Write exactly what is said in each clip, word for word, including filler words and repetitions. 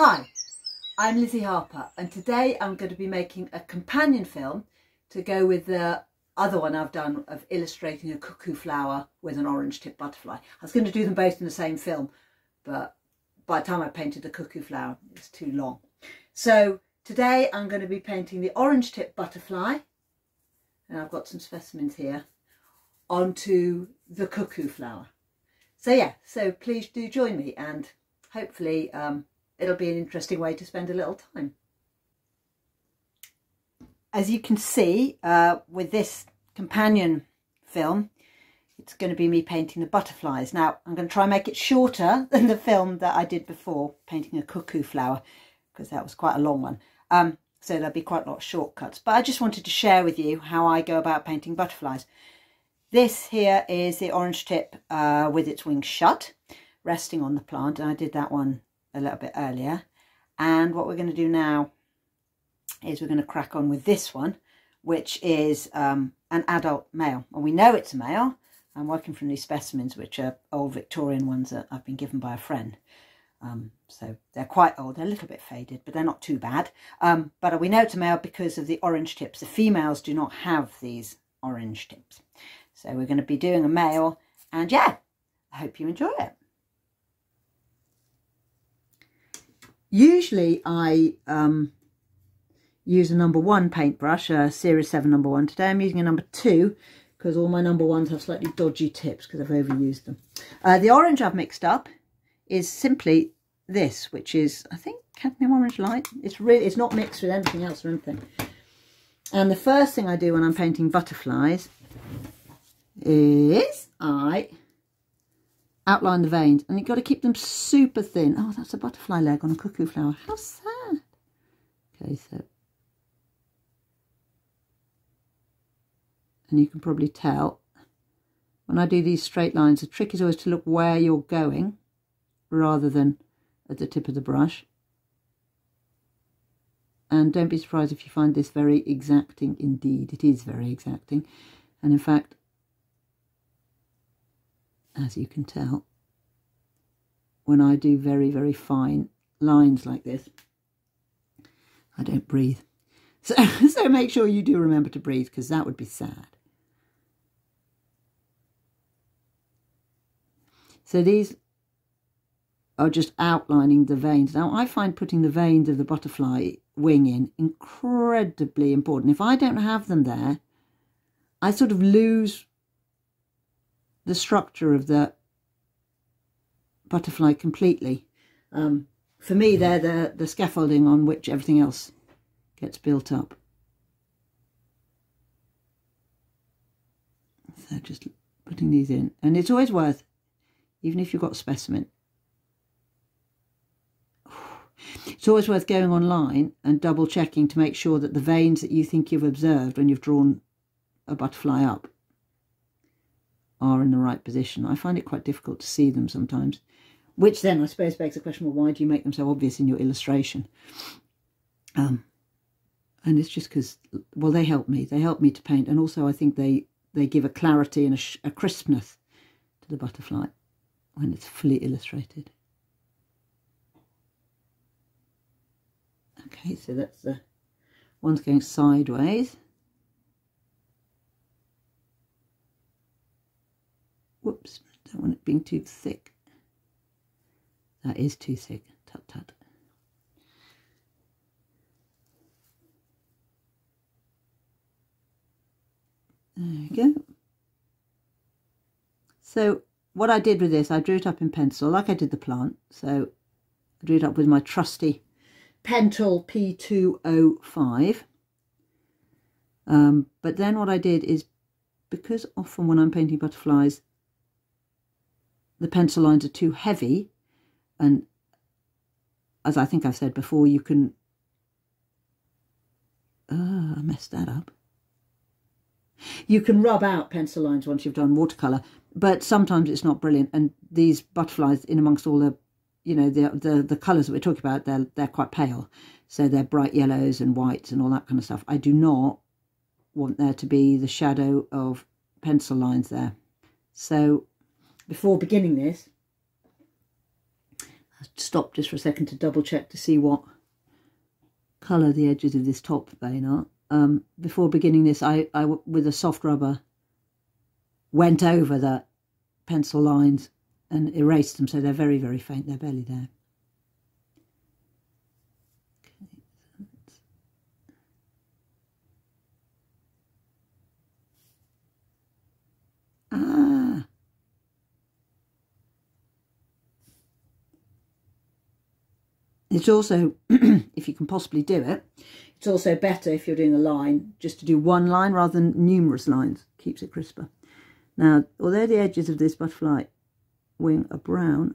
Hi, I'm Lizzie Harper and today I'm going to be making a companion film to go with the other one I've done of illustrating a cuckoo flower with an orange tipped butterfly. I was going to do them both in the same film, but by the time I painted the cuckoo flower it was too long. So today I'm going to be painting the orange tipped butterfly, and I've got some specimens here, onto the cuckoo flower. So yeah, so please do join me and hopefully um, it'll be an interesting way to spend a little time. As you can see, uh, with this companion film, it's going to be me painting the butterflies. Now, I'm going to try and make it shorter than the film that I did before, painting a cuckoo flower, because that was quite a long one. Um, so there'll be quite a lot of shortcuts. But I just wanted to share with you how I go about painting butterflies. This here is the orange tip uh, with its wings shut, resting on the plant. And I did that one a little bit earlier, and what we're going to do now is we're going to crack on with this one, which is um, an adult male, and we know it's a male. I'm working from these specimens, which are old Victorian ones that I've been given by a friend, um, so they're quite old. They're a little bit faded, but they're not too bad, um, but we know it's a male because of the orange tips. The females do not have these orange tips, so we're going to be doing a male, and yeah, I hope you enjoy it. Usually I um, use a number one paintbrush, a Series seven number one. Today I'm using a number two because all my number ones have slightly dodgy tips because I've overused them. Uh, the orange I've mixed up is simply this, which is, I think, cadmium orange light. It's really, it's not mixed with anything else or anything. And the first thing I do when I'm painting butterflies is I outline the veins, and you've got to keep them super thin. Oh, that's a butterfly leg on a cuckoo flower. How sad. Okay, so. And you can probably tell when I do these straight lines, the trick is always to look where you're going rather than at the tip of the brush. And don't be surprised if you find this very exacting. Indeed, it is very exacting. And in fact, as you can tell, when I do very, very fine lines like this, I don't breathe. So, so make sure you do remember to breathe, because that would be sad. So these are just outlining the veins. Now, I find putting the veins of the butterfly wing in incredibly important. If I don't have them there, I sort of lose the structure of the butterfly completely. Um, for me, they're the, the scaffolding on which everything else gets built up. So just putting these in, and it's always worth, even if you've got a specimen, it's always worth going online and double checking to make sure that the veins that you think you've observed when you've drawn a butterfly up are in the right position. I find it quite difficult to see them sometimes, which then I suppose begs the question, well, why do you make them so obvious in your illustration? Um, and it's just because, well, they help me. They help me to paint, and also I think they, they give a clarity and a, a crispness to the butterfly when it's fully illustrated. Okay, so that's the one's going sideways. Whoops, don't want it being too thick. That is too thick. Tut tut. There we go. So what I did with this, I drew it up in pencil like I did the plant. So I drew it up with my trusty Pentel P two oh five. Um, but then what I did is, because often when I'm painting butterflies, the pencil lines are too heavy, and as I think I've said before, you can... Oh, I messed that up. You can rub out pencil lines once you've done watercolour, but sometimes it's not brilliant, and these butterflies, in amongst all the, you know, the the, the colours that we're talking about, they're, they're quite pale, so they're bright yellows and whites and all that kind of stuff. I do not want there to be the shadow of pencil lines there. So before beginning this, stop just for a second to double check to see what colour the edges of this top vein are. Um, before beginning this, I, I with a soft rubber went over the pencil lines and erased them, so they're very, very faint, they're barely there. Ah, it's also if you can possibly do it, it's also better if you're doing a line just to do one line rather than numerous lines. Keeps it crisper. Now, although the edges of this butterfly wing are brown,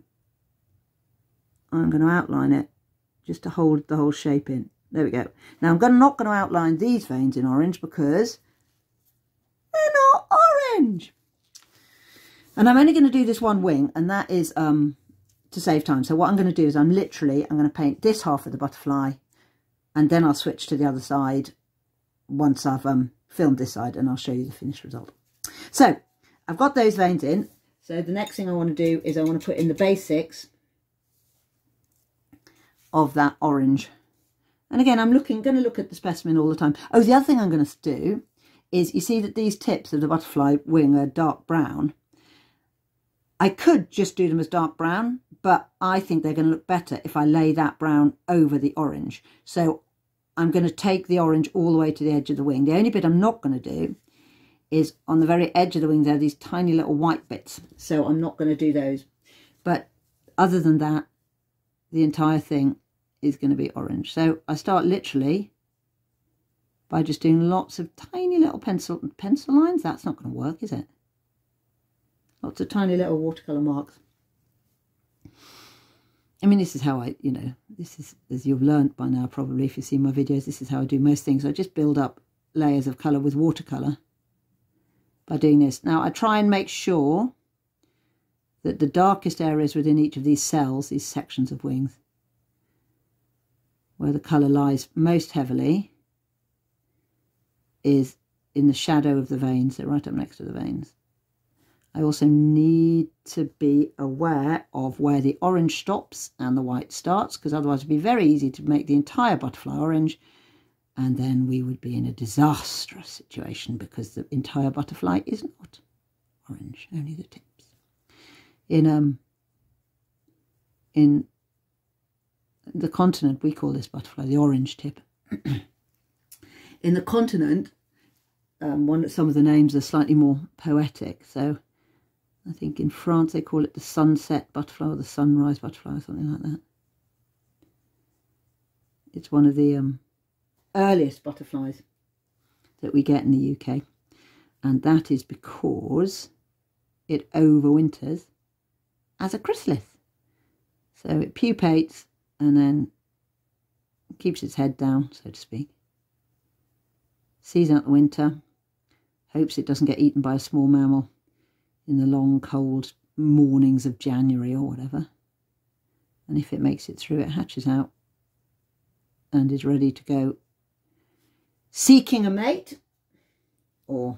I'm going to outline it just to hold the whole shape in. There we go. Now, I'm not going to outline these veins in orange because they're not orange. And I'm only going to do this one wing, and that is um, to save time. So what I'm going to do is I'm literally, I'm going to paint this half of the butterfly, and then I'll switch to the other side once I've um, filmed this side, and I'll show you the finished result. So I've got those veins in. So the next thing I want to do is I want to put in the basics of that orange. And again, I'm looking, going to look at the specimen all the time. Oh, the other thing I'm going to do is, you see that these tips of the butterfly wing are dark brown. I could just do them as dark brown, but I think they're going to look better if I lay that brown over the orange. So I'm going to take the orange all the way to the edge of the wing. The only bit I'm not going to do is on the very edge of the wing. There are these tiny little white bits, so I'm not going to do those. But other than that, the entire thing is going to be orange. So I start literally by just doing lots of tiny little pencil pencil lines. That's not going to work, is it? Lots of tiny little watercolour marks. I mean, this is how I, you know, this is, as you've learnt by now probably if you've seen my videos, this is how I do most things. I just build up layers of colour with watercolour by doing this. Now, I try and make sure that the darkest areas within each of these cells, these sections of wings, where the colour lies most heavily, is in the shadow of the veins. They're right up next to the veins. I also need to be aware of where the orange stops and the white starts, because otherwise it'd be very easy to make the entire butterfly orange, and then we would be in a disastrous situation because the entire butterfly is not orange, only the tips. In um in the continent, we call this butterfly the orange tip. In the continent, um, one some of the names are slightly more poetic, so I think in France they call it the sunset butterfly or the sunrise butterfly or something like that. It's one of the um, earliest butterflies that we get in the U K. And that is because it overwinters as a chrysalis. So it pupates and then keeps its head down, so to speak. Sees out the winter, hopes it doesn't get eaten by a small mammal in the long cold mornings of January or whatever, and if it makes it through, it hatches out and is ready to go seeking a mate or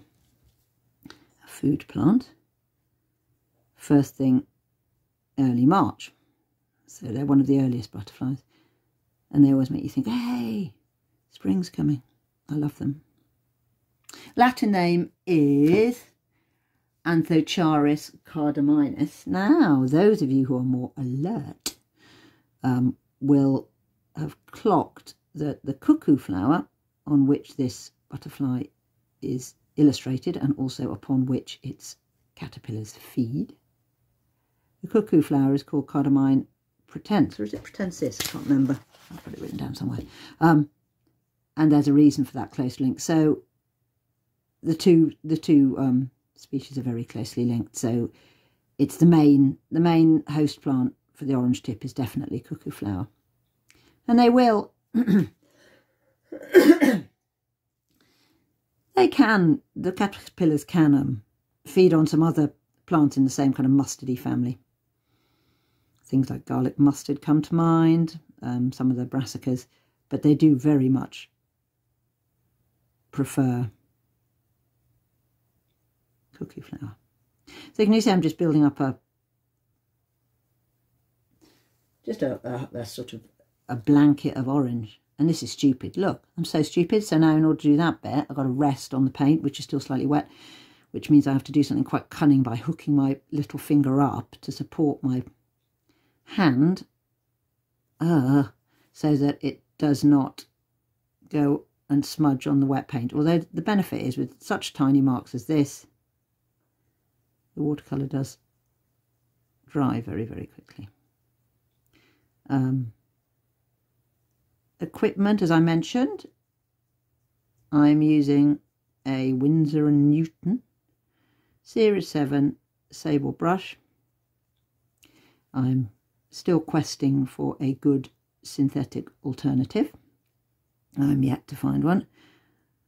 a food plant first thing early March. So they're one of the earliest butterflies, and they always make you think, hey, spring's coming. I love them. Latin name is Anthocharis cardamines. Now, those of you who are more alert um, will have clocked that the cuckoo flower on which this butterfly is illustrated, and also upon which its caterpillars feed. The cuckoo flower is called cardamine pratense, or is it pratensis? I can't remember. I've got it written down somewhere. Um, and there's a reason for that close link. So the two, the two. Um, species are very closely linked, so it's the main the main host plant for the orange tip is definitely cuckoo flower, and they will they can the caterpillars can um, feed on some other plant in the same kind of mustardy family. Things like garlic mustard come to mind, um, some of the brassicas, but they do very much prefer cuckoo flower. So you can see I'm just building up a just a, a, a sort of a blanket of orange. And this is stupid. Look, I'm so stupid. So now in order to do that bit, I've got to rest on the paint, which is still slightly wet, which means I have to do something quite cunning by hooking my little finger up to support my hand uh, so that it does not go and smudge on the wet paint. Although the benefit is with such tiny marks as this, the watercolour does dry very, very quickly. Um, equipment, as I mentioned, I'm using a Winsor and Newton Series seven sable brush. I'm still questing for a good synthetic alternative. I'm yet to find one.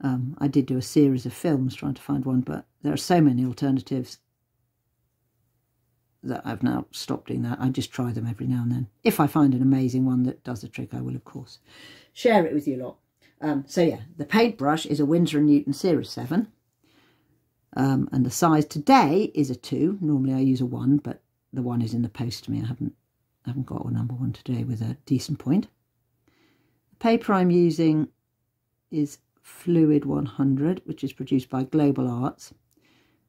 Um, I did do a series of films trying to find one, but there are so many alternatives that I've now stopped doing that. I just try them every now and then. If I find an amazing one that does the trick, I will, of course, share it with you lot. Um, so, yeah, the paintbrush is a Winsor and Newton Series seven. Um, and the size today is a two. Normally I use a one, but the one is in the post to me. I haven't, I haven't got a number one today with a decent point. Paper I'm using is Fluid one hundred, which is produced by Global Arts.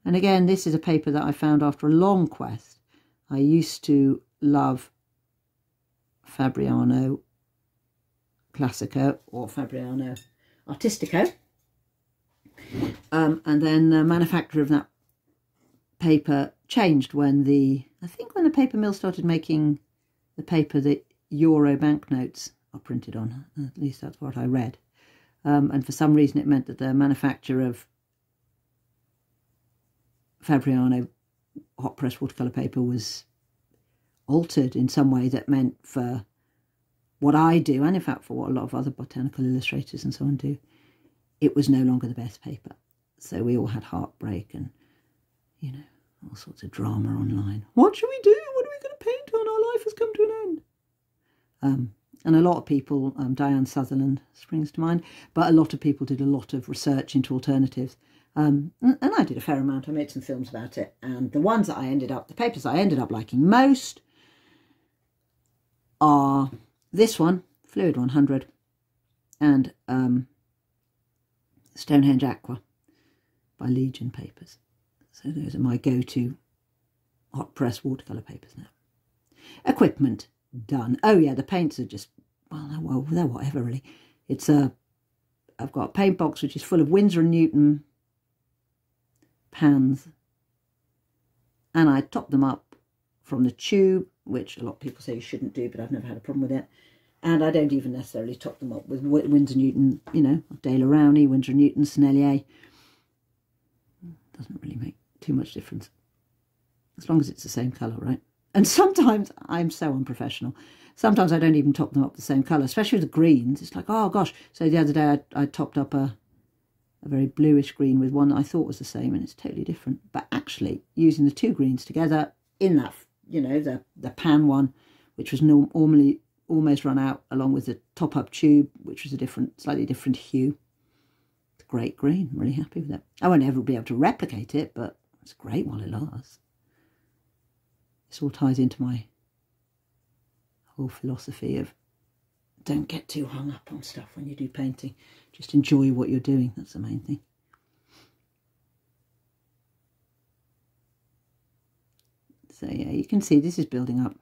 And again, this is a paper that I found after a long quest. I used to love Fabriano Classico or Fabriano Artistico. Um, and then the manufacturer of that paper changed when the, I think when the paper mill started making the paper that Euro banknotes are printed on, at least that's what I read. Um, and for some reason it meant that the manufacturer of Fabriano hot press watercolour paper was altered in some way that meant for what I do, and in fact for what a lot of other botanical illustrators and so on do, it was no longer the best paper. So we all had heartbreak and, you know, all sorts of drama online. What should we do? What are we going to paint on? Our life has come to an end. Um, And a lot of people, um, Dianne Sutherland springs to mind, but a lot of people did a lot of research into alternatives. Um, and, and I did a fair amount. I made some films about it. And the ones that I ended up, the papers I ended up liking most are this one, Fluid one hundred, and um, Stonehenge Aqua by Legion Papers. So those are my go-to hot press watercolour papers now. Equipment. Done. Oh yeah, the paints are just, well, well, they're whatever really. It's a, I've got a paint box which is full of Winsor and Newton pans, and I top them up from the tube, which a lot of people say you shouldn't do, but I've never had a problem with it. And I don't even necessarily top them up with Winsor and Newton, you know, Dale Rowney, Winsor and Newton, Sennelier. Doesn't really make too much difference, as long as it's the same colour, right? And sometimes I'm so unprofessional. Sometimes I don't even top them up the same colour, especially with the greens. It's like, oh, gosh. So the other day I, I topped up a, a very bluish green with one that I thought was the same, and it's totally different. But actually, using the two greens together in that, you know, the, the pan one, which was normally almost run out, along with the top-up tube, which was a different, slightly different hue. It's a great green. I'm really happy with it. I won't ever be able to replicate it, but it's great while it lasts. This all ties into my whole philosophy of don't get too hung up on stuff when you do painting. Just enjoy what you're doing. That's the main thing. So, yeah, you can see this is building up.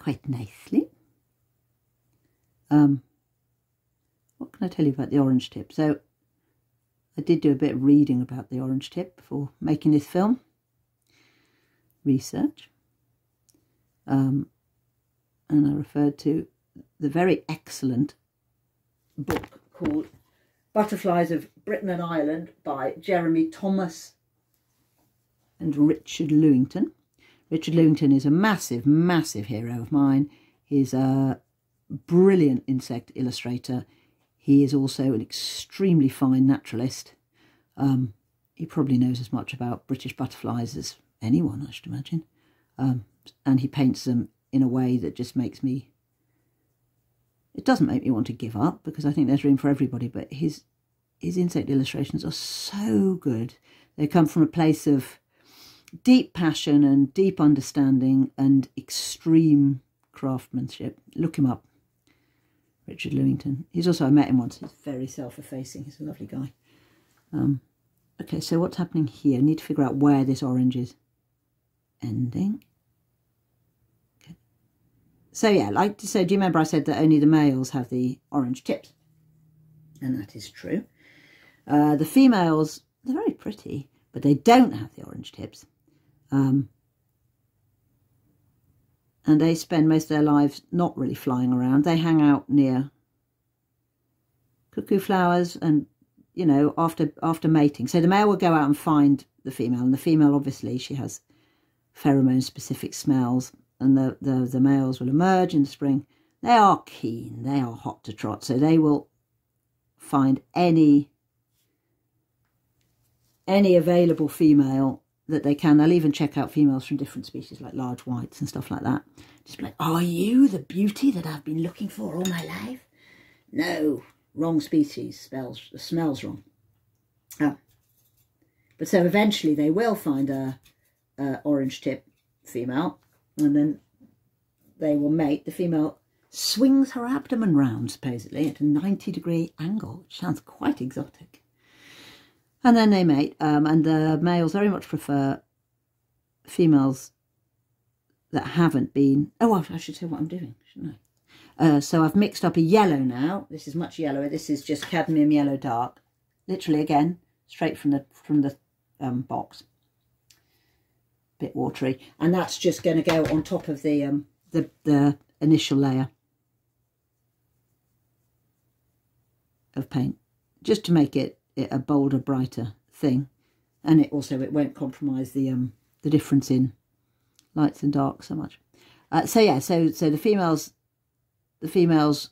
Quite nicely. Um, what can I tell you about the orange tip? So, I did do a bit of reading about the orange tip before making this film. Research. Um, and I referred to the very excellent book called Butterflies of Britain and Ireland by Jeremy Thomas and Richard Lewington. Richard Lewington is a massive, massive hero of mine. He's a brilliant insect illustrator. He is also an extremely fine naturalist. Um, he probably knows as much about British butterflies as anyone, I should imagine. Um, and he paints them in a way that just makes me... It doesn't make me want to give up, because I think there's room for everybody, but his, his insect illustrations are so good. They come from a place of deep passion and deep understanding and extreme craftsmanship. Look him up, Richard Lewington. He's also, I met him once, he's very self-effacing, he's a lovely guy. Um, okay, so what's happening here? I need to figure out where this orange is ending. Okay. So yeah, like to say, do you remember I said that only the males have the orange tips? And that is true. Uh, the females, they're very pretty, but they don't have the orange tips. Um, and they spend most of their lives not really flying around. They hang out near cuckoo flowers and, you know, after, after mating. So the male will go out and find the female. And the female, obviously, she has pheromone-specific smells. And the, the, the males will emerge in the spring. They are keen. They are hot to trot. So they will find any... any available female that they can. They'll even check out females from different species, like large whites and stuff like that. Just be like, are you the beauty that I've been looking for all my life? No, wrong species, smells, smells wrong. Oh. But so eventually they will find a, a orange tip female, and then they will mate. The female swings her abdomen round, supposedly, at a ninety degree angle, which sounds quite exotic. And then they mate, um, and the males very much prefer females that haven't been... Oh, I should say what I'm doing, shouldn't I? Uh, so I've mixed up a yellow now. This is much yellower. This is just cadmium yellow dark. Literally, again, straight from the, from the um, box. Bit watery. And that's just going to go on top of the, um, the, the initial layer of paint, just to make it... It, a bolder, brighter thing, and it also it won't compromise the um the difference in lights and darks so much. Uh, so yeah, so so the females the females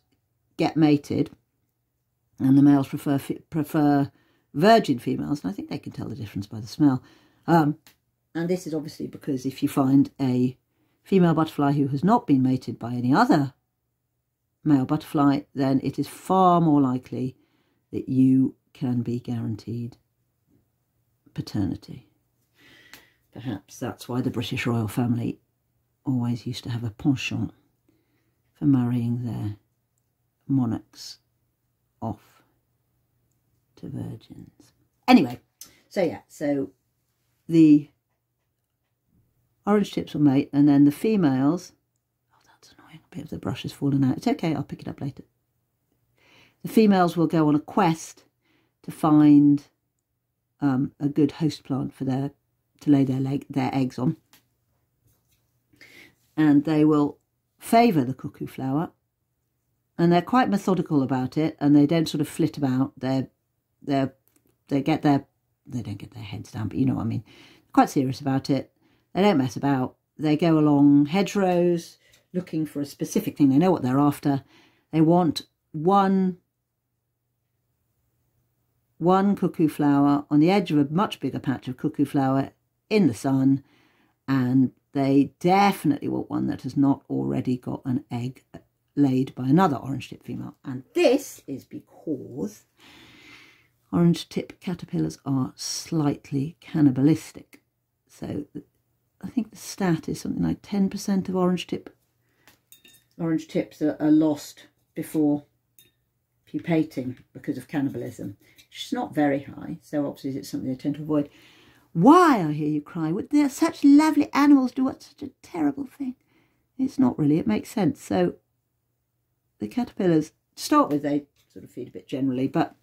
get mated, and the males prefer prefer virgin females, and I think they can tell the difference by the smell. Um, and this is obviously because if you find a female butterfly who has not been mated by any other male butterfly, then it is far more likely that you can be guaranteed paternity. Perhaps that's why the British royal family always used to have a penchant for marrying their monarchs off to virgins. Anyway, so yeah, so the orange tips will mate, and then the females... Oh, that's annoying. A bit of the brush has fallen out. It's okay, I'll pick it up later. The females will go on a quest to find um, a good host plant for their to lay their leg, their eggs on, and they will favour the cuckoo flower, and they're quite methodical about it, and they don't sort of flit about. They're they they get their they don't get their heads down, but you know what I mean. They're quite serious about it. They don't mess about. They go along hedgerows looking for a specific thing. They know what they're after. They want one. One cuckoo flower on the edge of a much bigger patch of cuckoo flower in the sun, and they definitely want one that has not already got an egg laid by another orange-tip female. And this is because orange-tip caterpillars are slightly cannibalistic. So I think the stat is something like ten percent of orange-tip orange tips are, are lost before pupating because of cannibalism. She's not very high, so obviously it's something they tend to avoid. Why, I hear you cry, would they're such lovely animals do what such a terrible thing? It's not really, it makes sense. So the caterpillars, to start with, they sort of feed a bit generally, but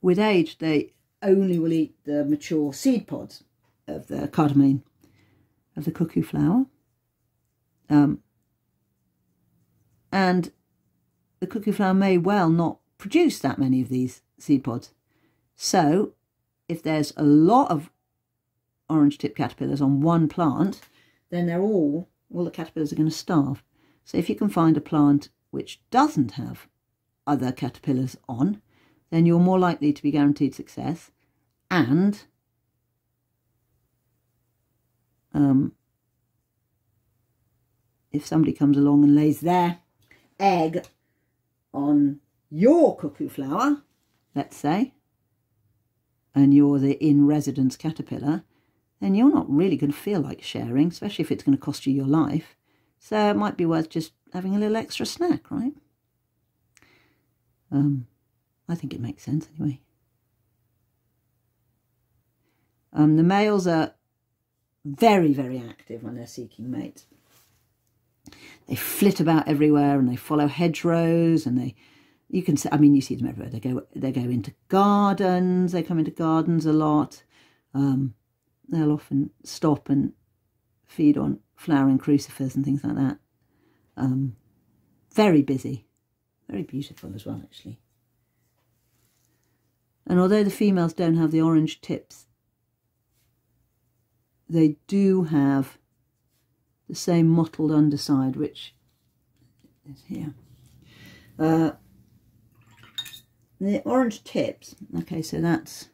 with age, they only will eat the mature seed pods of the cardamine, of the cuckoo flower. Um, and the cuckoo flower may well not produce that many of these seed pods. So if there's a lot of orange tip caterpillars on one plant, then they're all, all the caterpillars are going to starve. So if you can find a plant which doesn't have other caterpillars on, then you're more likely to be guaranteed success, and um, if somebody comes along and lays their egg on your cuckoo flower, let's say, and you're the in-residence caterpillar, then you're not really going to feel like sharing, especially if it's going to cost you your life. So it might be worth just having a little extra snack, right? Um, I think it makes sense anyway. Um, the males are very, very active when they're seeking mates. They flit about everywhere and they follow hedgerows and they, you can see, I mean, you see them everywhere. They go, they go into gardens, they come into gardens a lot. Um, they'll often stop and feed on flowering crucifers and things like that. Um, very busy, very beautiful as well, actually. And although the females don't have the orange tips, they do have the same mottled underside, which is here. Uh, the orange tips, okay, so that's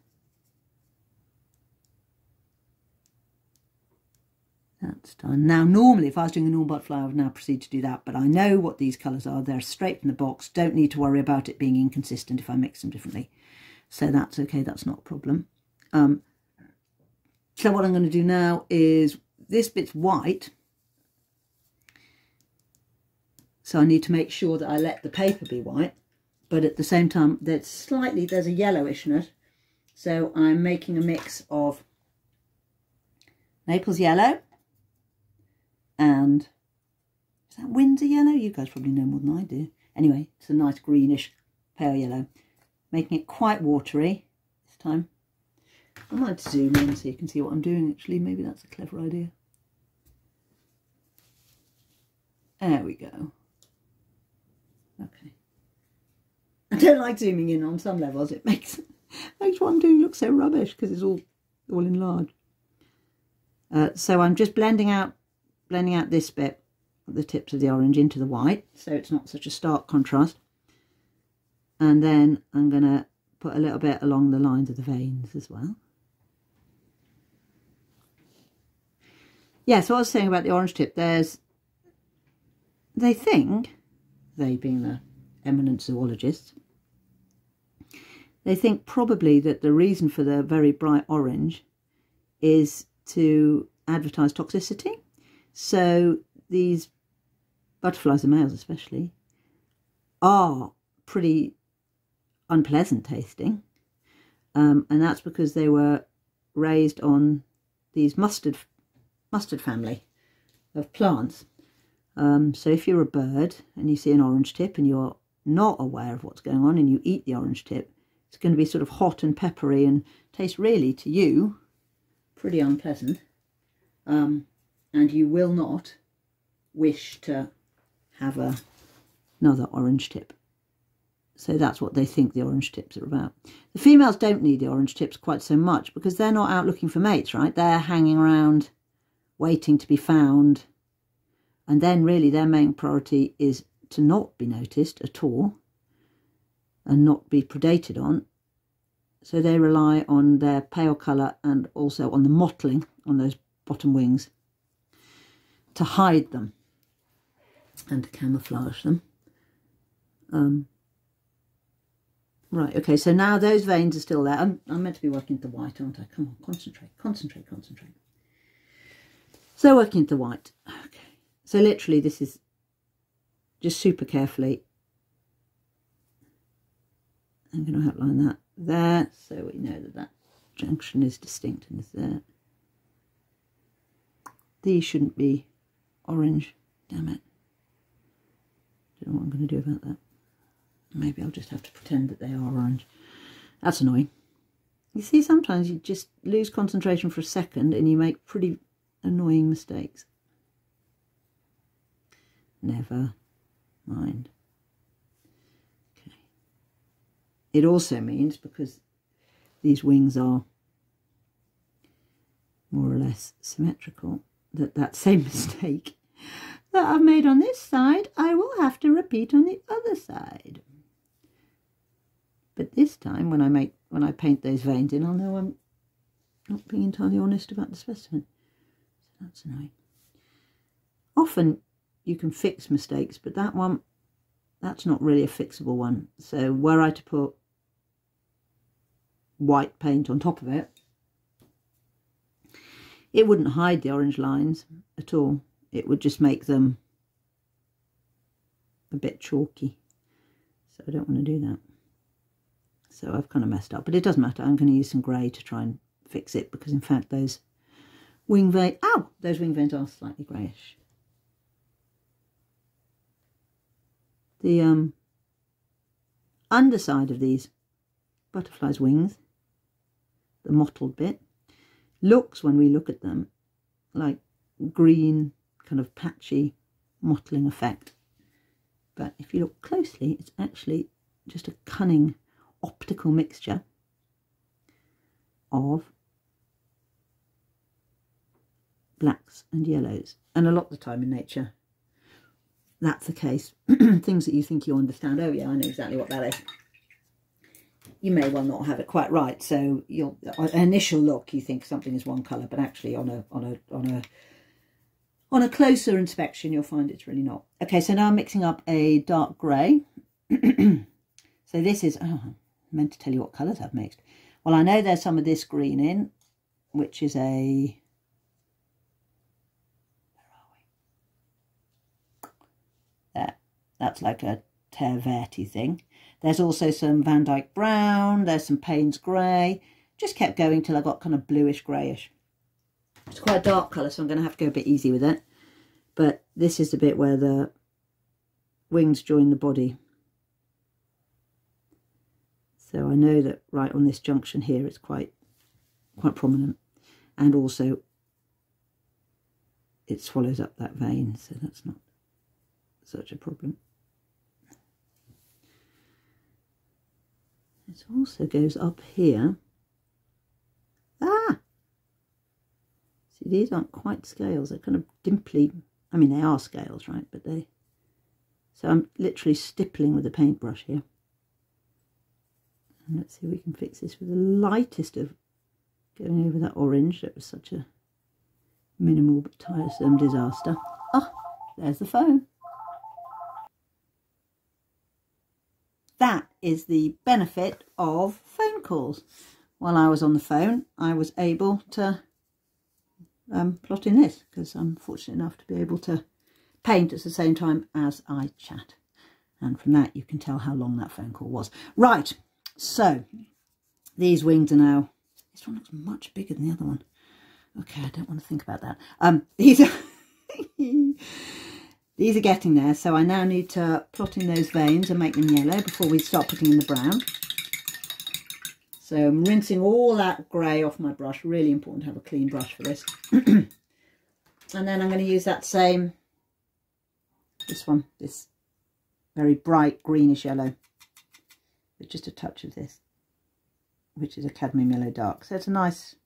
that's done. Now, normally, if I was doing a normal butterfly, I would now proceed to do that, but I know what these colours are. They're straight from the box. Don't need to worry about it being inconsistent if I mix them differently. So that's okay. That's not a problem. Um, so what I'm going to do now is, this bit's white, so I need to make sure that I let the paper be white, but at the same time, there's slightly, there's a yellowishness. So I'm making a mix of Naples yellow and, is that Winsor yellow? You guys probably know more than I do. Anyway, it's a nice greenish pale yellow, making it quite watery this time. I might zoom in so you can see what I'm doing, actually. Maybe that's a clever idea. There we go. Okay. I don't like zooming in on some levels. It makes, makes what I'm doing look so rubbish because it's all, all enlarged. Uh, so I'm just blending out, blending out this bit, the tips of the orange, into the white, so it's not such a stark contrast. And then I'm going to put a little bit along the lines of the veins as well. Yeah, so I was saying about the orange tip, there's, they think, they being the eminent zoologists, they think probably that the reason for the very bright orange is to advertise toxicity. So these butterflies, the males especially, are pretty unpleasant tasting, um, and that's because they were raised on these mustard mustard family of plants. Um, so if you're a bird and you see an orange tip and you're not aware of what's going on and you eat the orange tip, it's going to be sort of hot and peppery and taste really, to you, pretty unpleasant, um, and you will not wish to have a, another orange tip. So that's what they think the orange tips are about. The females don't need the orange tips quite so much because they're not out looking for mates, right? They're hanging around, waiting to be found. And then really their main priority is to not be noticed at all and not be predated on. So they rely on their pale colour and also on the mottling on those bottom wings to hide them and to camouflage them. Um... Right, okay, so now those veins are still there. I'm, I'm meant to be working into the white, aren't I? Come on, concentrate, concentrate, concentrate. So working into the white. Okay, so literally this is just super carefully. I'm going to outline that there, so we know that that junction is distinct and is there. These shouldn't be orange, damn it. Don't know what I'm going to do about that. Maybe I'll just have to pretend that they are orange. That's annoying. You see, sometimes you just lose concentration for a second and you make pretty annoying mistakes. Never mind. Okay. It also means, because these wings are more or less symmetrical, that that same mistake that I've made on this side, I will have to repeat on the other side. But this time, when I make, when I paint those veins in, I'll know I'm not being entirely honest about the specimen. So that's annoying. Often you can fix mistakes, but that one, that's not really a fixable one. So were I to put white paint on top of it, It wouldn't hide the orange lines at all. It would just make them a bit chalky. So I don't want to do that. So I've kind of messed up, but it doesn't matter. I'm going to use some grey to try and fix it, because in fact those wing veins, ow, those wing veins are slightly greyish. The um, underside of these butterflies' wings, the mottled bit, looks, when we look at them, like green, kind of patchy mottling effect. But if you look closely, it's actually just a cunning optical mixture of blacks and yellows. And a lot of the time in nature, that's the case. Things that you think you understand, oh yeah, I know exactly what that is, you may well not have it quite right. So your initial look, you think something is one colour, but actually on a on a on a on a closer inspection, you'll find it's really not. Okay, so now I'm mixing up a dark grey. So this is, oh, I meant to tell you what colours I've mixed. Well, I know there's some of this green in, which is a, where are we? There, that's like a Terre verte thing. There's also some Van Dyke Brown, there's some Payne's Grey. Just kept going till I got kind of bluish greyish. It's quite a dark colour, so I'm going to have to go a bit easy with it. But this is the bit where the wings join the body. So I know that right on this junction here, it's quite, quite prominent. And also it swallows up that vein, so that's not such a problem. It also goes up here. Ah! See, these aren't quite scales. They're kind of dimply. I mean, they are scales, right? But they... So I'm literally stippling with the paintbrush here. And let's see if we can fix this with the lightest of going over that orange. That was such a minimal but tiresome disaster. Ah! There's the phone. That is the benefit of phone calls. While I was on the phone, I was able to um, plot in this, because I'm fortunate enough to be able to paint at the same time as I chat. And from that, you can tell how long that phone call was. Right, so these wings are now... This one looks much bigger than the other one. Okay, I don't want to think about that. Um, these are... These are getting there, so I now need to plot in those veins and make them yellow before we start putting in the brown. So I'm rinsing all that grey off my brush. Really important to have a clean brush for this. And then I'm going to use that same, this one, this very bright greenish yellow, with just a touch of this, which is a cadmium yellow dark. So it's a nice,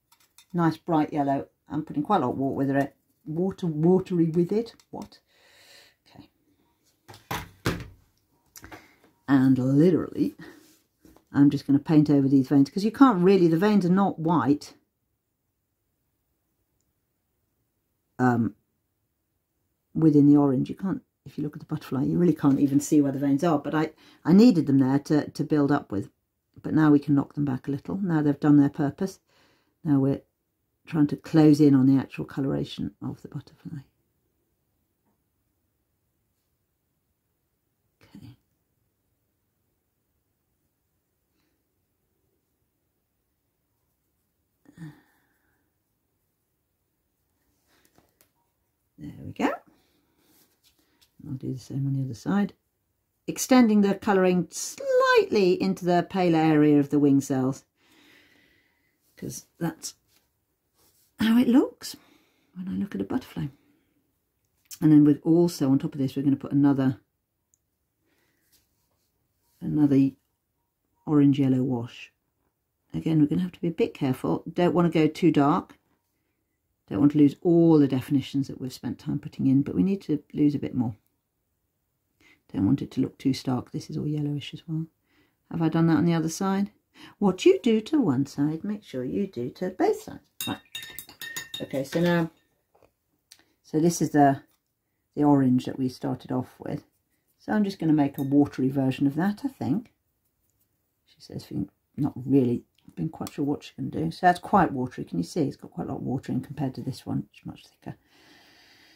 nice bright yellow. I'm putting quite a lot of water with it. Water, watery with it. What? And literally, I'm just going to paint over these veins, because you can't really, the veins are not white. Um, within the orange, you can't, if you look at the butterfly, you really can't even see where the veins are. But I, I needed them there to, to build up with. But now we can knock them back a little. Now they've done their purpose. Now we're trying to close in on the actual coloration of the butterfly. There we go. And I'll do the same on the other side. Extending the colouring slightly into the paler area of the wing cells, because that's how it looks when I look at a butterfly. And then we're also, on top of this, we're going to put another, another orange-yellow wash. Again, we're going to have to be a bit careful. Don't want to go too dark. Don't want to lose all the definitions that we've spent time putting in, but we need to lose a bit more. Don't want it to look too stark. This is all yellowish as well. Have I done that on the other side? What you do to one side, make sure you do to both sides. Right. Okay, so now, so this is the, the orange that we started off with. So I'm just going to make a watery version of that, I think. She says, not really not been quite sure what she can do. So that's quite watery. Can you see? It's got quite a lot of water in compared to this one, which is much thicker.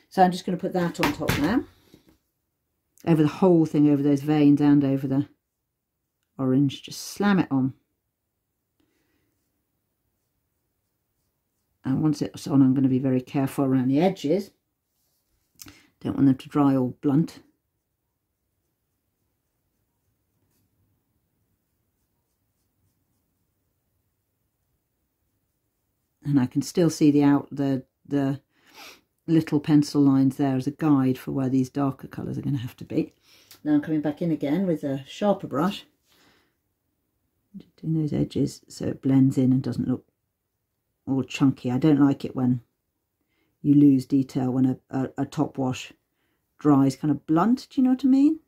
So I'm just going to put that on top now. Over the whole thing, over those veins and over the orange. Just slam it on. And once it's on, I'm going to be very careful around the edges. Don't want them to dry all blunt. And I can still see the out the the little pencil lines there as a guide for where these darker colours are going to have to be. Now I'm coming back in again with a sharper brush, doing those edges so it blends in and doesn't look all chunky. I don't like it when you lose detail when a, a, a top wash dries kind of blunt, do you know what I mean?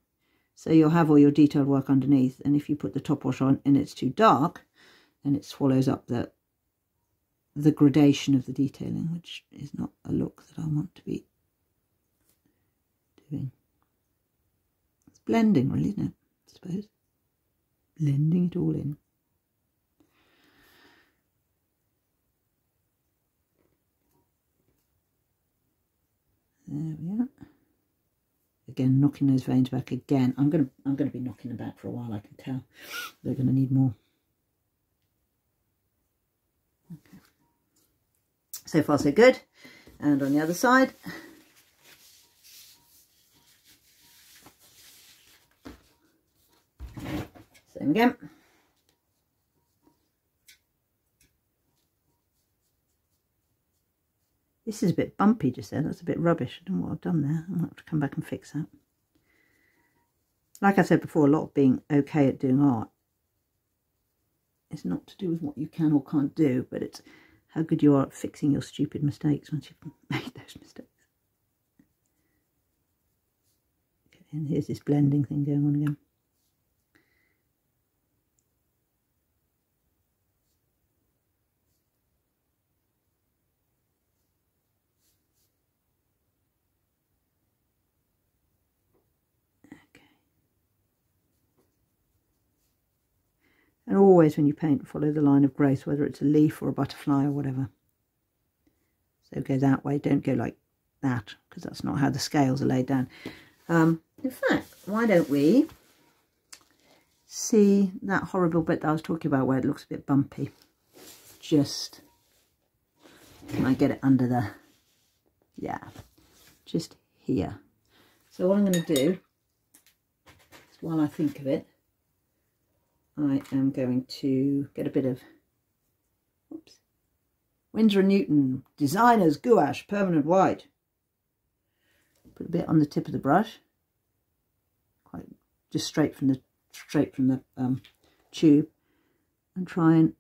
So you'll have all your detailed work underneath, and if you put the top wash on and it's too dark, then it swallows up the the gradation of the detailing, which is not a look that I want to be doing. It's blending really, isn't it? I suppose. Blending it all in. There we are. Again, knocking those veins back again. I'm gonna I'm gonna be knocking them back for a while, I can tell. They're gonna need more. Okay. So far so good. And on the other side. Same again. This is a bit bumpy just there, that's a bit rubbish. I don't know what I've done there. I might have to come back and fix that. Like I said before, a lot of being okay at doing art is not to do with what you can or can't do, but it's how good you are at fixing your stupid mistakes once you've made those mistakes. Okay, and here's this blending thing going on again. And always when you paint, follow the line of grace, whether it's a leaf or a butterfly or whatever. So go that way, don't go like that, because that's not how the scales are laid down. Um, in fact, why don't we see that horrible bit that I was talking about where it looks a bit bumpy? Just, can I get it under there? Yeah, just here. So what I'm going to do, while I think of it, I am going to get a bit of oops, Winsor and Newton Designers Gouache Permanent White. Put a bit on the tip of the brush, quite just straight from the straight from the um, tube, and try and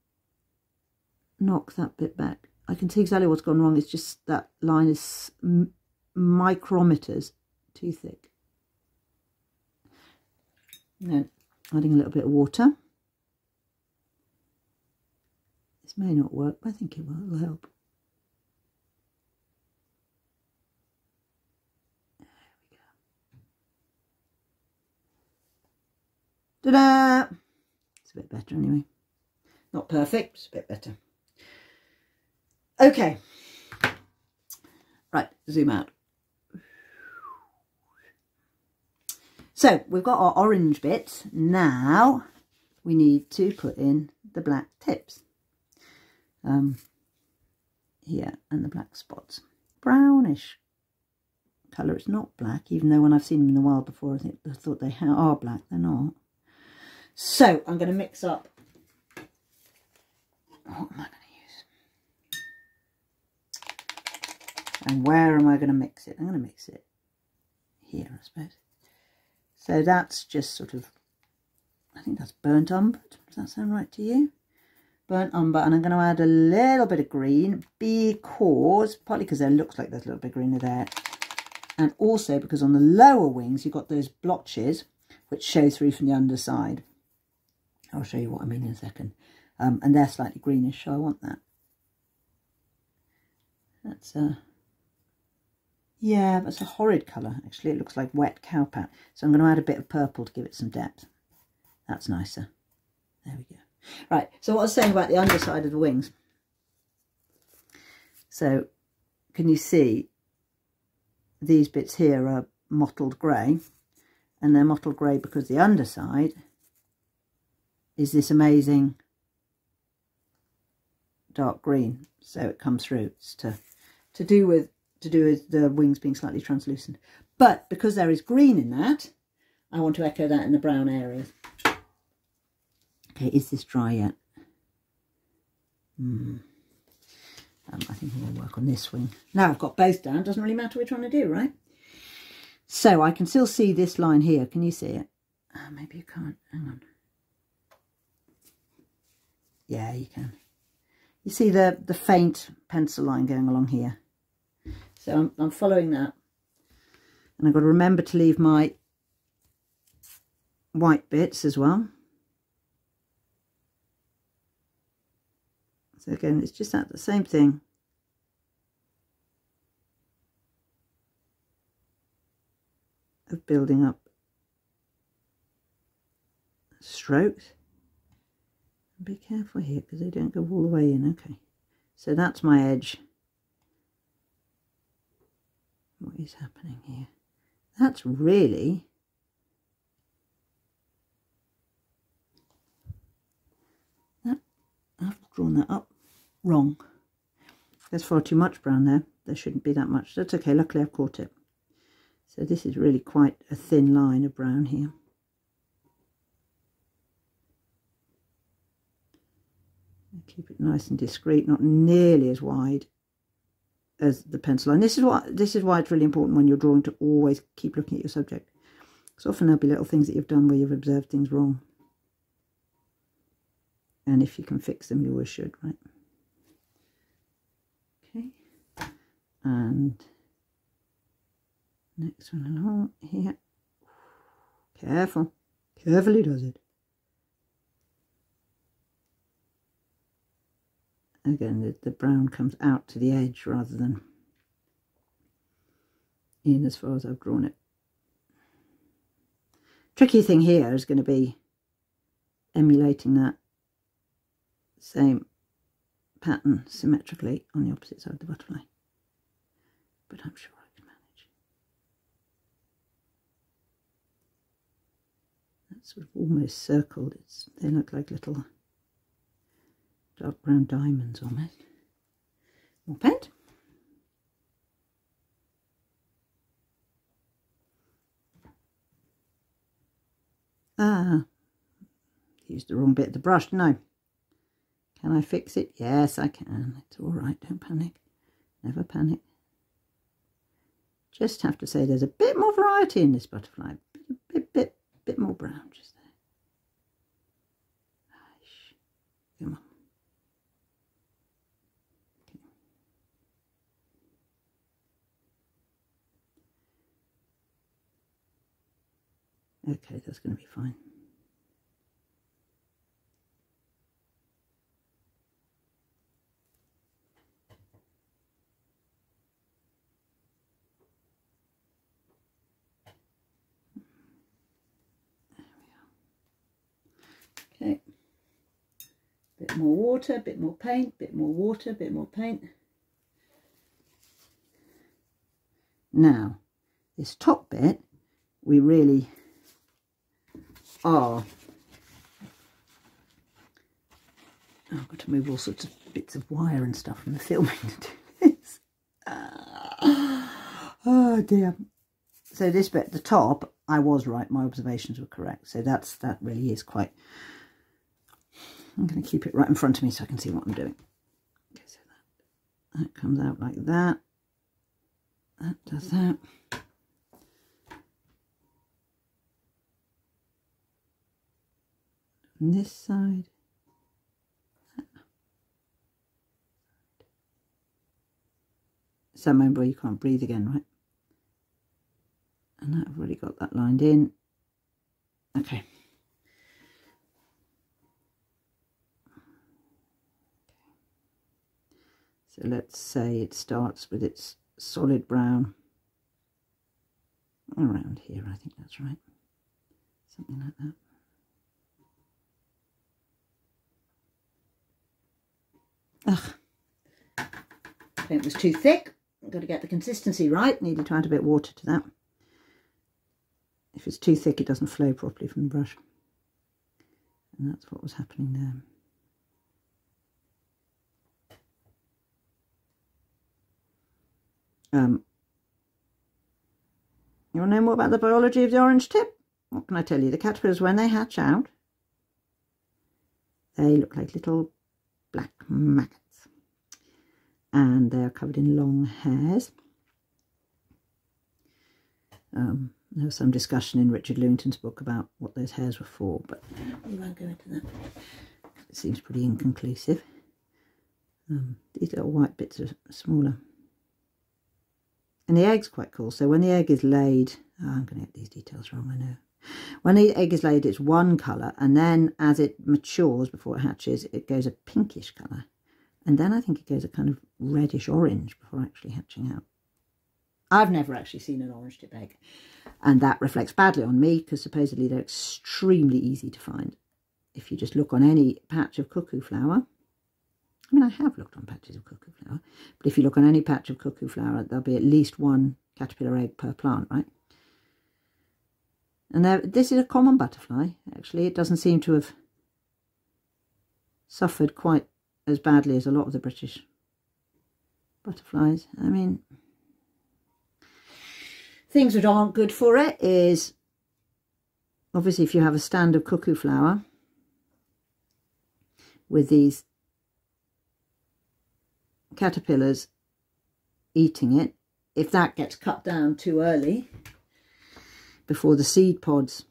knock that bit back. I can see exactly what's gone wrong. It's just that line is m micrometers too thick. And then adding a little bit of water. This may not work, but I think it will. It'll help. There we go. Ta-da! It's a bit better anyway. Not perfect, it's a bit better. Okay. Right, zoom out. So we've got our orange bits. Now we need to put in the black tips. Um, here, and the black spots, brownish colour. It's not black, even though when I've seen them in the wild before, I think I thought they are black. They're not. So I'm going to mix up. What am I going to use? And where am I going to mix it? I'm going to mix it here, I suppose. So that's just sort of, I think that's burnt umber. Does that sound right to you? Burnt umber, and I'm going to add a little bit of green because, partly because there looks like there's a little bit greener there, and also because on the lower wings you've got those blotches which show through from the underside. I'll show you what I mean in a second. Um, and they're slightly greenish, so I want that. That's a, yeah, that's a horrid colour. Actually, it looks like wet cowpat. So I'm going to add a bit of purple to give it some depth. That's nicer. There we go. Right, so what I was saying about the underside of the wings. So can you see these bits here are mottled grey, and they're mottled grey because the underside is this amazing dark green, so it comes through. It's to to do with to do with the wings being slightly translucent, but because there is green in that, I want to echo that in the brown areas. Okay, is this dry yet? Hmm. Um, I think we'll work on this wing. Now I've got both down, doesn't really matter which one I do, right? So I can still see this line here. Can you see it? Oh, maybe you can't. Hang on. Yeah, you can. You see the, the faint pencil line going along here. So I'm, I'm following that. And I've got to remember to leave my white bits as well. So again, it's just that the same thing. Of building up strokes. Be careful here because they don't go all the way in. Okay, so that's my edge. What is happening here? That's really that. I've drawn that up wrong. There's far too much brown there. There shouldn't be that much. That's okay. Luckily, I've caught it. So this is really quite a thin line of brown here. Keep it nice and discreet, not nearly as wide as the pencil line. This is what this is why it's really important when you're drawing to always keep looking at your subject, because often there'll be little things that you've done where you've observed things wrong, and if you can fix them, you always should, right? Okay, and next one along here. Careful, carefully does it. Again, the, the brown comes out to the edge rather than in as far as I've drawn it. Tricky thing here is going to be emulating that same pattern symmetrically on the opposite side of the butterfly. But I'm sure I can manage. That's sort of almost circled. It's, they look like little dark brown diamonds almost. More paint. Ah, used the wrong bit of the brush, didn't I? Can I fix it? Yes, I can. It's all right. Don't panic. Never panic. Just have to say there's a bit more variety in this butterfly. A bit, bit, bit more brown just there. Come on. Okay, that's going to be fine. There we are. Okay. Bit more water, bit more paint, bit more water, bit more paint. Now, this top bit, we really are. Oh, I've got to move all sorts of bits of wire and stuff from the filming to do this. Uh, oh dear. So this bit, the top, I was right. My observations were correct. So that's that really is quite. I'm going to keep it right in front of me so I can see what I'm doing. Okay, so that, that comes out like that. That does that. And this side, some moment where you can't breathe again, right? And I've already got that lined in. Okay. So let's say it starts with its solid brown around here. I think that's right. Something like that. Ugh. Paint was too thick. Got to get the consistency right. Needed to add a bit of water to that. If it's too thick, it doesn't flow properly from the brush. And that's what was happening there. Um, you want to know more about the biology of the orange tip? What can I tell you? The caterpillars, when they hatch out, they look like little black maggots. And they're covered in long hairs. Um, there was some discussion in Richard Lewington's book about what those hairs were for, but we won't go into that. It seems pretty inconclusive. Um, these little white bits are smaller. And the egg's quite cool. So when the egg is laid, oh, I'm going to get these details wrong, I know. When the egg is laid, it's one colour. And then as it matures, before it hatches, it goes a pinkish colour. And then I think it goes a kind of reddish orange before actually hatching out. I've never actually seen an orange tip egg. And that reflects badly on me, because supposedly they're extremely easy to find. If you just look on any patch of cuckoo flower, I mean, I have looked on patches of cuckoo flower, but if you look on any patch of cuckoo flower, there'll be at least one caterpillar egg per plant, right? And there, this is a common butterfly, actually. It doesn't seem to have suffered quite as badly as a lot of the British butterflies. I mean, things that aren't good for it is, obviously, if you have a stand of cuckoo flower with these caterpillars eating it, if that gets cut down too early before the seed pods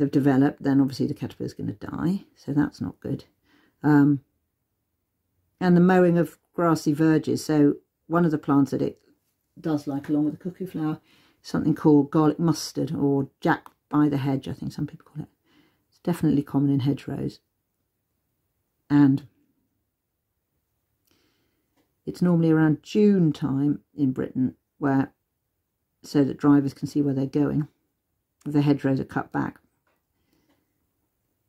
have developed, then obviously the caterpillar is going to die, so that's not good. Um, and the mowing of grassy verges. So one of the plants that it does like, along with the cuckoo flower, is something called garlic mustard, or jack by the hedge, I think some people call it. It's definitely common in hedgerows, and it's normally around June time in Britain, where, so that drivers can see where they're going. The hedgerows are cut back.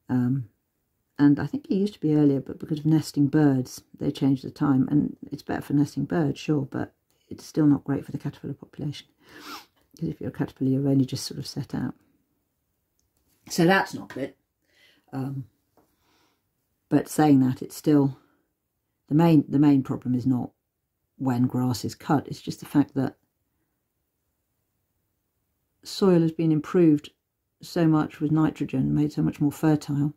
Um, and I think it used to be earlier, but because of nesting birds, they changed the time. And it's better for nesting birds, sure, but it's still not great for the caterpillar population. Because if you're a caterpillar, you're only just sort of set out. So that's not good. Um, but saying that, it's still... The main, the main problem is not when grass is cut, it's just the fact that soil has been improved so much with nitrogen, made so much more fertile,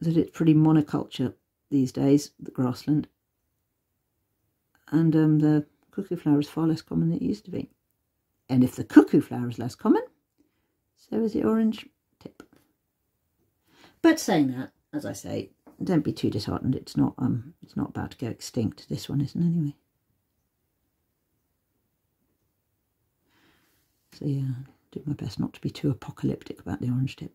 that it's pretty monoculture these days, the grassland. And um, the cuckoo flower is far less common than it used to be. And if the cuckoo flower is less common, so is the orange tip. But saying that, as I say, don't be too disheartened. It's not um it's not about to go extinct. This one isn't anyway. So yeah, do my best not to be too apocalyptic about the orange tip.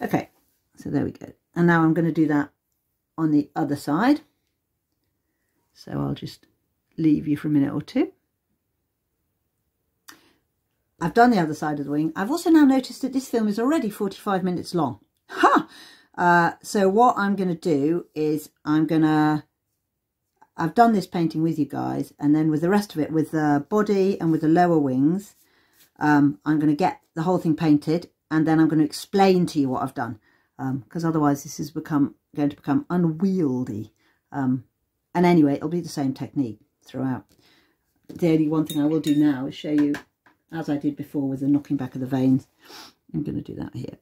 Okay, so there we go. And now I'm going to do that on the other side. So I'll just leave you for a minute or two. I've done the other side of the wing. I've also now noticed that this film is already forty-five minutes long. Ha! Uh, so what I'm going to do is I'm going to... I've done this painting with you guys, and then with the rest of it, with the body and with the lower wings, um, I'm going to get the whole thing painted, and then I'm going to explain to you what I've done. Because um, otherwise this is become going to become unwieldy. Um, and anyway, it'll be the same technique throughout. The only one thing I will do now is show you, as I did before with the knocking back of the veins. I'm going to do that here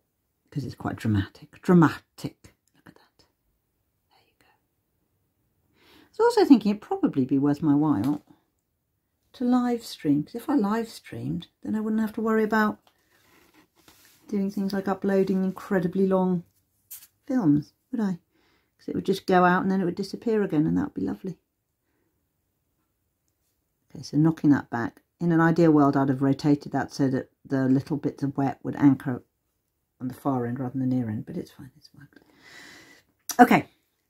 because it's quite dramatic. Dramatic. Look at that. There you go. I was also thinking it'd probably be worth my while to live stream. Because if I live streamed, then I wouldn't have to worry about doing things like uploading incredibly long films, would I? Because it would just go out and then it would disappear again, and that would be lovely. Okay, so knocking that back. In an ideal world, I'd have rotated that so that the little bits of wet would anchor on the far end rather than the near end, but it's fine, it's worked. Okay,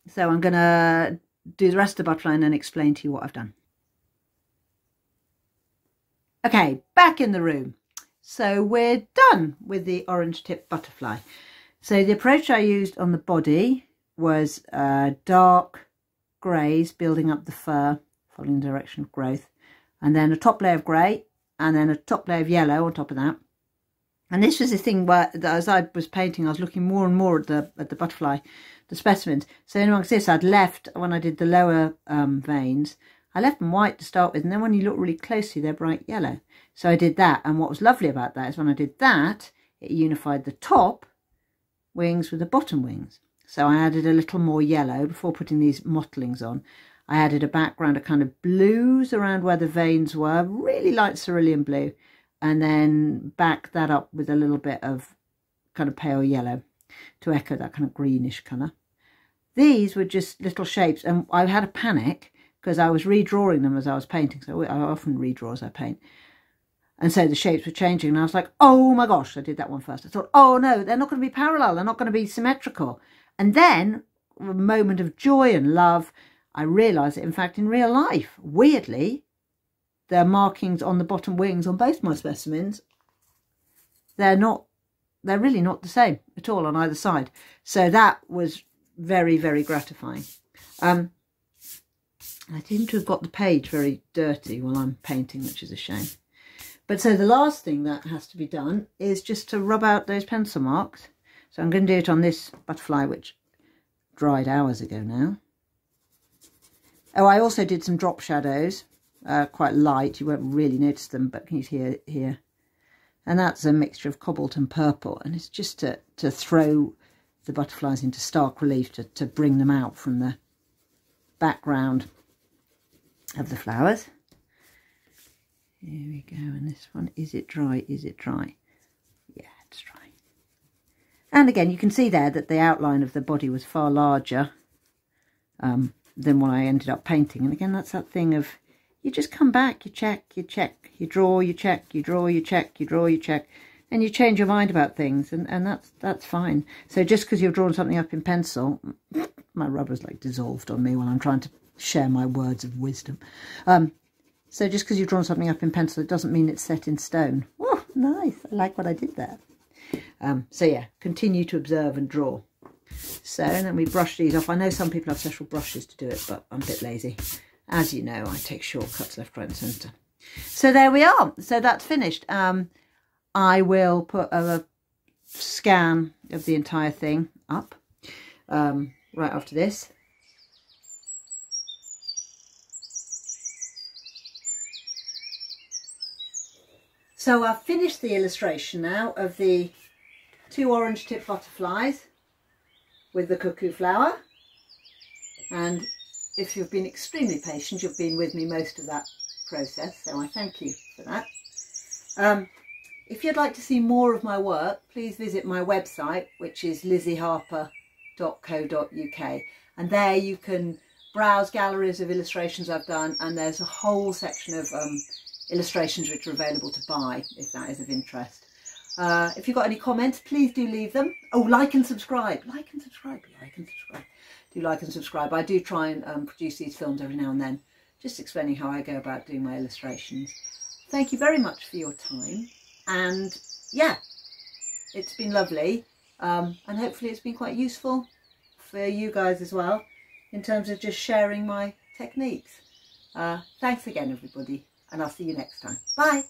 so I'm going to do the rest of the butterfly and then explain to you what I've done. Okay, back in the room. So we're done with the orange tip butterfly. So the approach I used on the body was uh, dark greys building up the fur, following the direction of growth, and then a top layer of grey, and then a top layer of yellow on top of that. And this was the thing where, as I was painting, I was looking more and more at the at the butterfly, the specimens. So in amongst this, I'd left, when I did the lower um, veins, I left them white to start with, and then when you look really closely, they're bright yellow. So I did that, and what was lovely about that is when I did that, it unified the top wings with the bottom wings. So I added a little more yellow before putting these mottlings on. I added a background of kind of blues around where the veins were, really light cerulean blue, and then back that up with a little bit of kind of pale yellow to echo that kind of greenish colour. These were just little shapes, and I had a panic because I was redrawing them as I was painting. So I often redraw as I paint. And so the shapes were changing, and I was like, oh my gosh, I did that one first. I thought, oh no, they're not going to be parallel. They're not going to be symmetrical. And then, a moment of joy and love, I realised that, in fact, in real life, weirdly, the markings on the bottom wings on both my specimens, they're not, they're really not the same at all on either side. So that was very, very gratifying. Um, I seem to have got the page very dirty while I'm painting, which is a shame. But so the last thing that has to be done is just to rub out those pencil marks. So I'm going to do it on this butterfly, which dried hours ago now. Oh, I also did some drop shadows, uh, quite light. You won't really notice them, but you see here, here. And that's a mixture of cobalt and purple. And it's just to, to throw the butterflies into stark relief, to, to bring them out from the background of the flowers. Here we go. And this one, is it dry? Is it dry? Yeah, it's dry. And again, you can see there that the outline of the body was far larger um, than what I ended up painting. And again, that's that thing of you just come back, you check, you check, you draw, you check, you draw, you check, you draw, you check, and you change your mind about things. And, and that's that's fine. So just because you've drawn something up in pencil, my rubber's like dissolved on me while I'm trying to share my words of wisdom. Um, so just because you've drawn something up in pencil, it doesn't mean it's set in stone. Oh, nice. I like what I did there. Um, so yeah, continue to observe and draw. So, and then we brush these off. I know some people have special brushes to do it, but I'm a bit lazy. As you know, I take shortcuts left, right and centre. So there we are. So that's finished. Um, I will put a scan of the entire thing up um, right after this. So I've finished the illustration now of the two orange tip butterflies with the cuckoo flower, and if you've been extremely patient, you've been with me most of that process, so I thank you for that. Um, if you'd like to see more of my work, please visit my website, which is lizzie harper dot co dot uk, and there you can browse galleries of illustrations I've done, and there's a whole section of um, illustrations which are available to buy if that is of interest. Uh, if you've got any comments, please do leave them. Oh, like and subscribe, like and subscribe, like and subscribe, do like and subscribe. I do try and um, produce these films every now and then, just explaining how I go about doing my illustrations. Thank you very much for your time, and yeah, it's been lovely, um, and hopefully it's been quite useful for you guys as well in terms of just sharing my techniques. Uh, thanks again everybody, and I'll see you next time. Bye.